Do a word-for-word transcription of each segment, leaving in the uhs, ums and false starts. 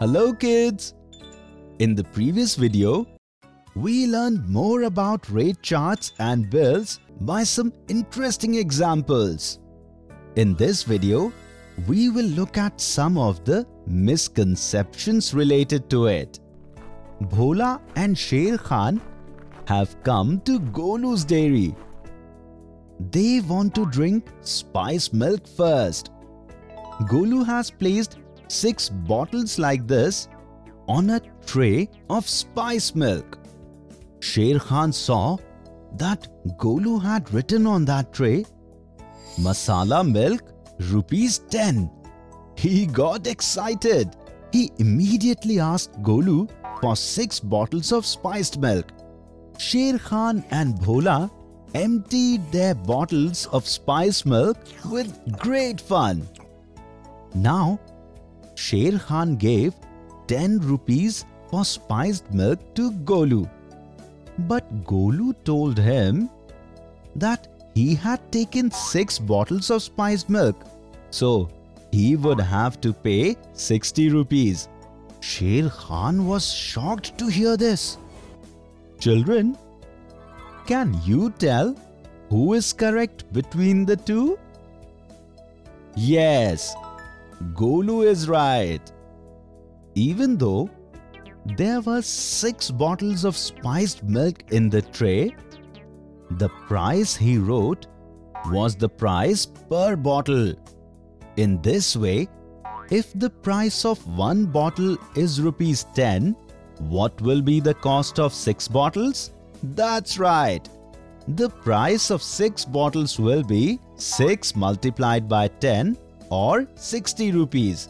Hello kids! In the previous video, we learned more about rate charts and bills by some interesting examples. In this video, we will look at some of the misconceptions related to it. Bhola and Sher Khan have come to Golu's dairy. They want to drink spice milk first. Golu has placed six bottles like this on a tray of spice milk. Sher Khan saw that Golu had written on that tray, Masala milk rupees ten. He got excited. He immediately asked Golu for six bottles of spiced milk. Sher Khan and Bhola emptied their bottles of spiced milk with great fun. Now, Sher Khan gave ten rupees for spiced milk to Golu. But Golu told him that he had taken six bottles of spiced milk, so he would have to pay sixty rupees. Sher Khan was shocked to hear this. Children, can you tell who is correct between the two? Yes, Golu is right. Even though there were six bottles of spiced milk in the tray, the price he wrote was the price per bottle. In this way, if the price of one bottle is rupees ten, what will be the cost of six bottles? That's right. The price of six bottles will be six multiplied by ten or sixty rupees.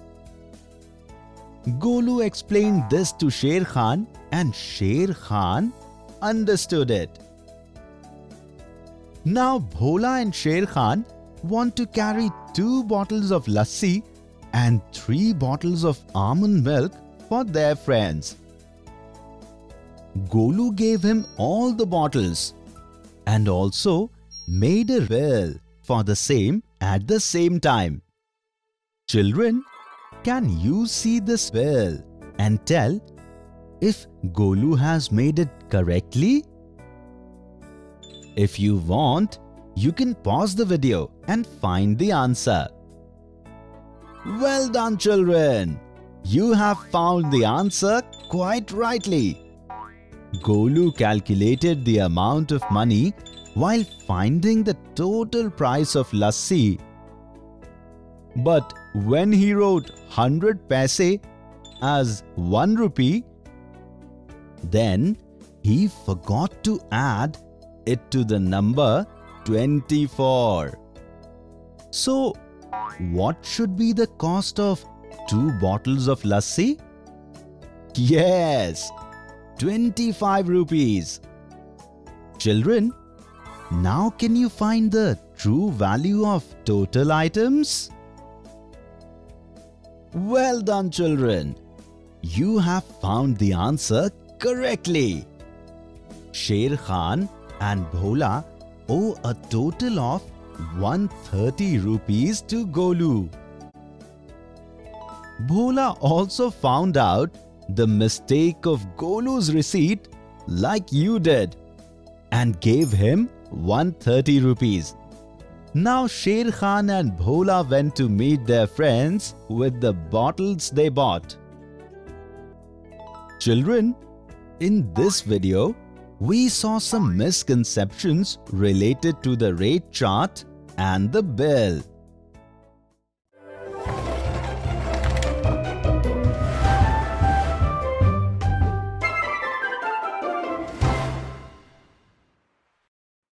Golu explained this to Sher Khan and Sher Khan understood it. Now Bhola and Sher Khan want to carry two bottles of lassi and three bottles of almond milk for their friends. Golu gave him all the bottles and also made a bill for the same at the same time. Children, can you see this bill and tell if Golu has made it correctly? If you want, you can pause the video and find the answer. Well done, children! You have found the answer quite rightly. Golu calculated the amount of money while finding the total price of lassi. But when he wrote one hundred paise as one rupee, then he forgot to add it to the number twenty-four. So, what should be the cost of two bottles of lassi? Yes, twenty-five rupees. Children, now can you find the true value of total items? Well done, children. You have found the answer correctly. Sher Khan and Bhola owe a total of one hundred thirty rupees to Golu. Bhola also found out the mistake of Golu's receipt like you did and gave him one hundred thirty rupees. Now Sher Khan and Bhola went to meet their friends with the bottles they bought. Children, in this video, we saw some misconceptions related to the rate chart and the bill.